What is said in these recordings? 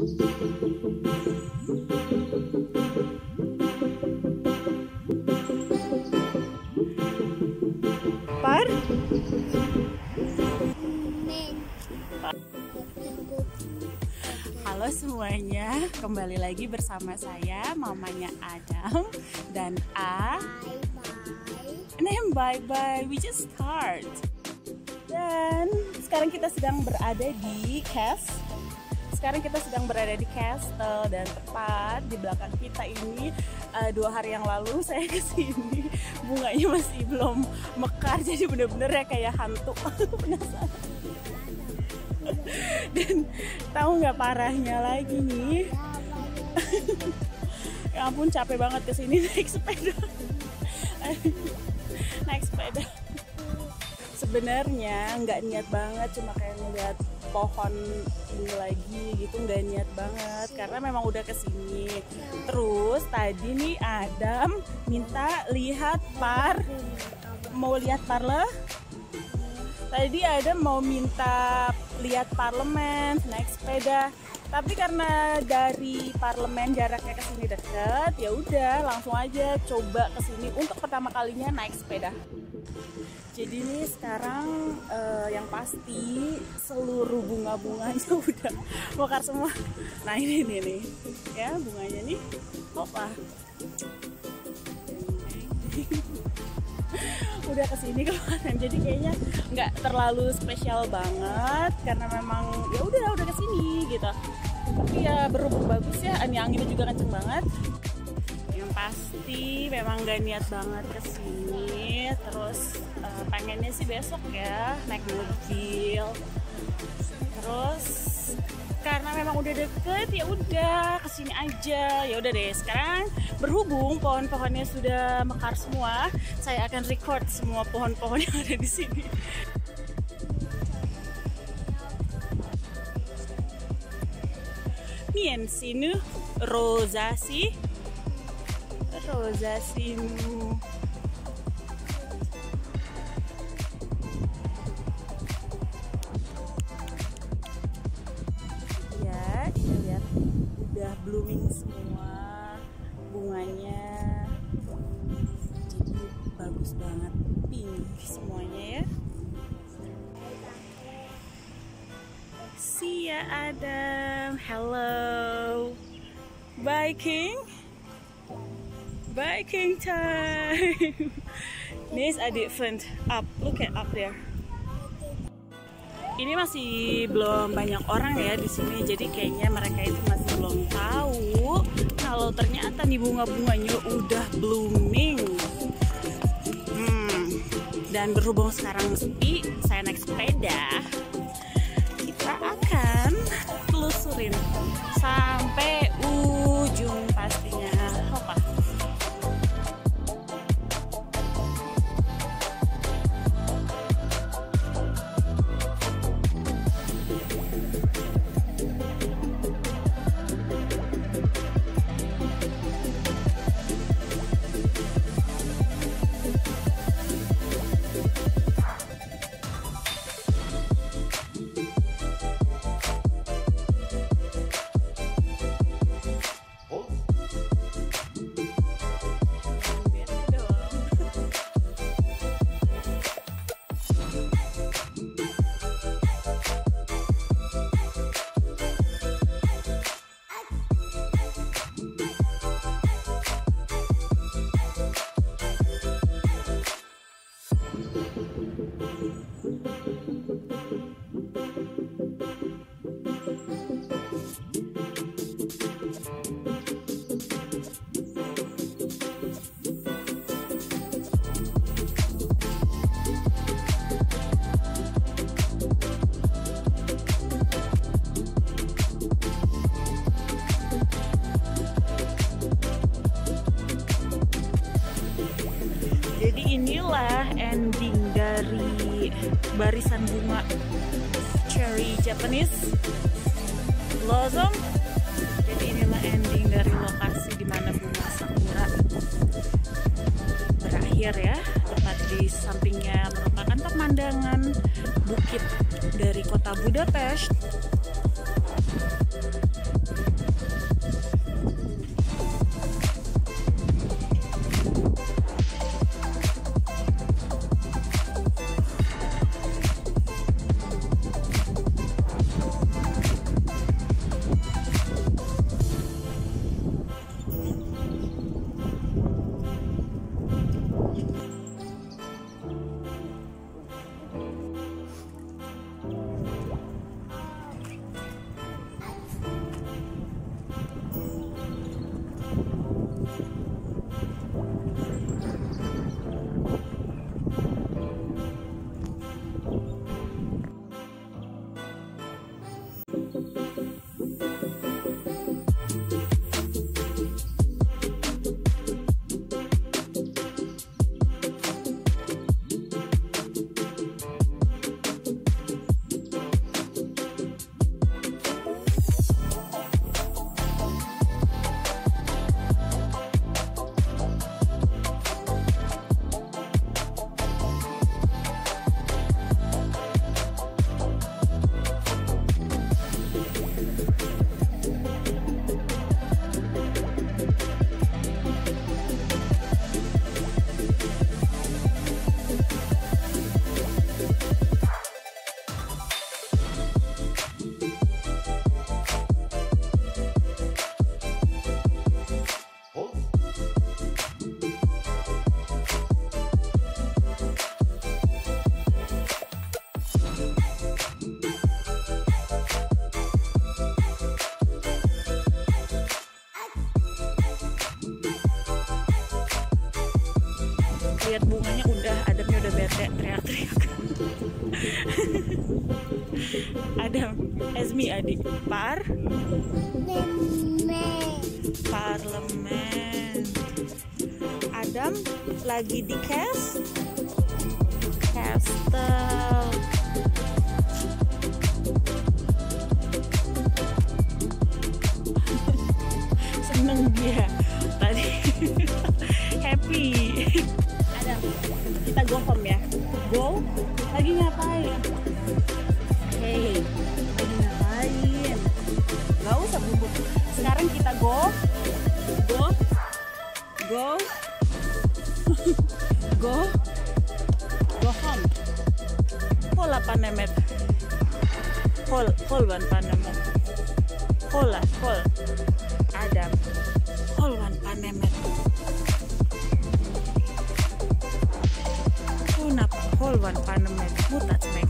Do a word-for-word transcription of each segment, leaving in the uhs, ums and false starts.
Par? Halo semuanya, kembali lagi bersama saya Mamanya Adam dan A. Bye bye. And then bye bye, we just start. Dan sekarang kita sedang berada di Castle. Sekarang kita sedang berada di Castle dan tepat di belakang kita ini uh, dua hari yang lalu saya kesini bunganya masih belum mekar, jadi bener-bener ya kayak hantu. Penasaran. Dan tahu nggak parahnya lagi nih? Ya ampun, capek banget kesini naik sepeda. Naik sepeda. Sebenarnya nggak niat banget, cuma kayak ngeliat pohon ini lagi gitu, nggak niat banget karena memang udah kesini. Terus tadi nih Adam minta lihat par mau lihat parle tadi Adam mau minta lihat parlemen naik sepeda, tapi karena dari parlemen jaraknya ke sini dekat, ya udah langsung aja coba ke sini untuk pertama kalinya naik sepeda. Jadi ini sekarang uh, yang pasti seluruh bunga-bunganya udah mekar semua. Nah ini nih, nih. Ya bunganya nih, opa. Udah kesini kemarin, jadi kayaknya nggak terlalu spesial banget karena memang ya udah udah kesini gitu. Tapi ya berhubung bagus ya, anginnya juga kenceng banget. Yang pasti memang gak niat banget kesini, terus uh, pengennya sih besok ya naik mobil. Terus karena memang udah deket ya udah kesini aja. Ya udah deh, sekarang berhubung pohon-pohonnya sudah mekar semua, saya akan record semua pohon-pohon yang ada di sini. Mien sinu rosasi. Rosasinu. Ya, kita lihat udah blooming semua bunganya. Jadi bagus banget, pink semuanya ya. See ya Adam. Hello. Bye King. Biking time. This a different up. Look at up there. Ini masih belum banyak orang ya di sini. Jadi kayaknya mereka itu masih belum tahu kalau ternyata nih bunga-bunganya udah blooming. Hmm. Dan berhubung sekarang sepi, saya naik sepeda. Kita akan telusurin sampai ujung pastinya. Inilah ending dari barisan bunga cherry Japanese blossom. Jadi inilah ending dari lokasi di mana bunga sakura berakhir ya. Tepat di sampingnya merupakan pemandangan bukit dari kota Budapest. lihat bunganya udah, Adamnya udah bete, teriak-teriak. Adam, Esmi adik, par, Parlemen. Adam lagi di castle, castle. Seneng dia tadi, happy. Adam, kita go home ya. Go, lagi ngapain? Hey, lagi ngapain? Gak usah bubuk. Sekarang kita go, go, go, go, go home. Hola panemet, hol, holwan panemet, hola, hol, Adam, holwan panemet. Holwan panemet, mutat mek.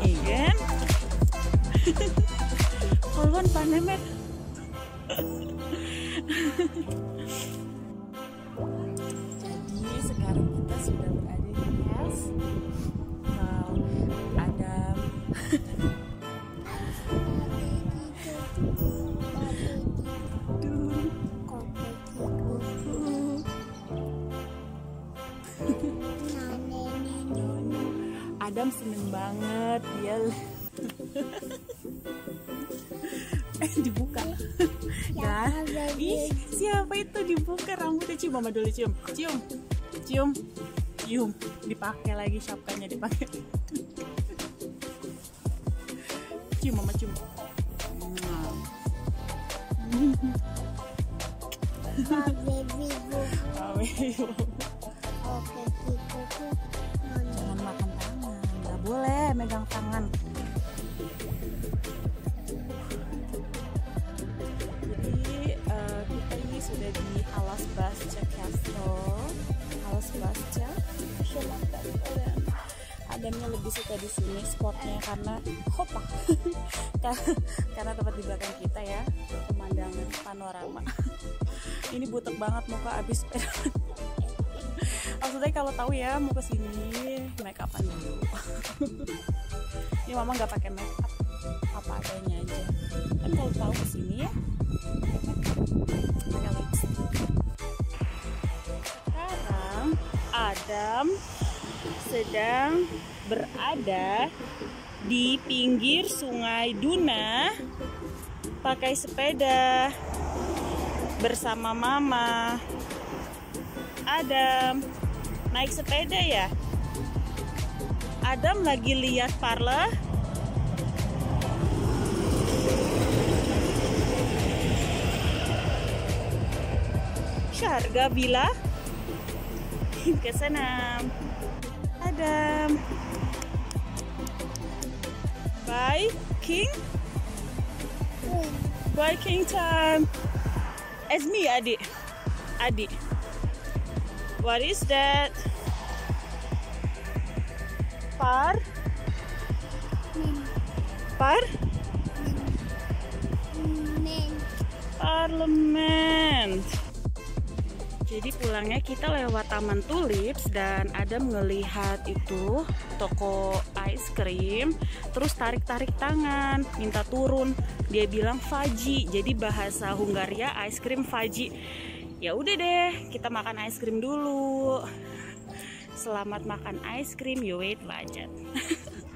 Igen. Holwan panemet. Jadi sekarang kita sudah berada di house. Wow, Adam. Adam seneng banget dia. Eh dibuka. Ya. Ih, siapa itu dibuka rambutnya? Cium mama dulu, cium. Cium. Cium. Cium. Dipakai lagi syapkanya, dipakai. Cium mama, cium. Jangan makan tangan, nggak boleh megang tangan. Jadi uh, kita ini sudah di Halas Basca Castle. Halas Basca. Adamnya lebih suka di sini spotnya karena hopa, karena tempat di belakang kita ya, pemandangan panorama. Ini butek banget muka abis. Maksudnya kalau tahu ya mau kesini make upan dulu. Ini mama nggak pakai make up, apa adanya aja. Kan kalau tahu kesini ya. Sekarang Adam sedang berada di pinggir sungai Duna pakai sepeda bersama mama. Adam naik sepeda ya. Adam lagi lihat parle. Syarga bila ke sana. Adam biking, biking time. Esmi adik, adik. What is that? Par? Men. Par? Men. Parlemen. Jadi pulangnya kita lewat Taman Tulips dan Adam ngelihat itu toko ice cream, terus tarik-tarik tangan, minta turun. Dia bilang fagyi. Jadi bahasa Hungaria ice cream fagyi. Ya udah deh, kita makan ice cream dulu. Selamat makan ice cream, you wait budget.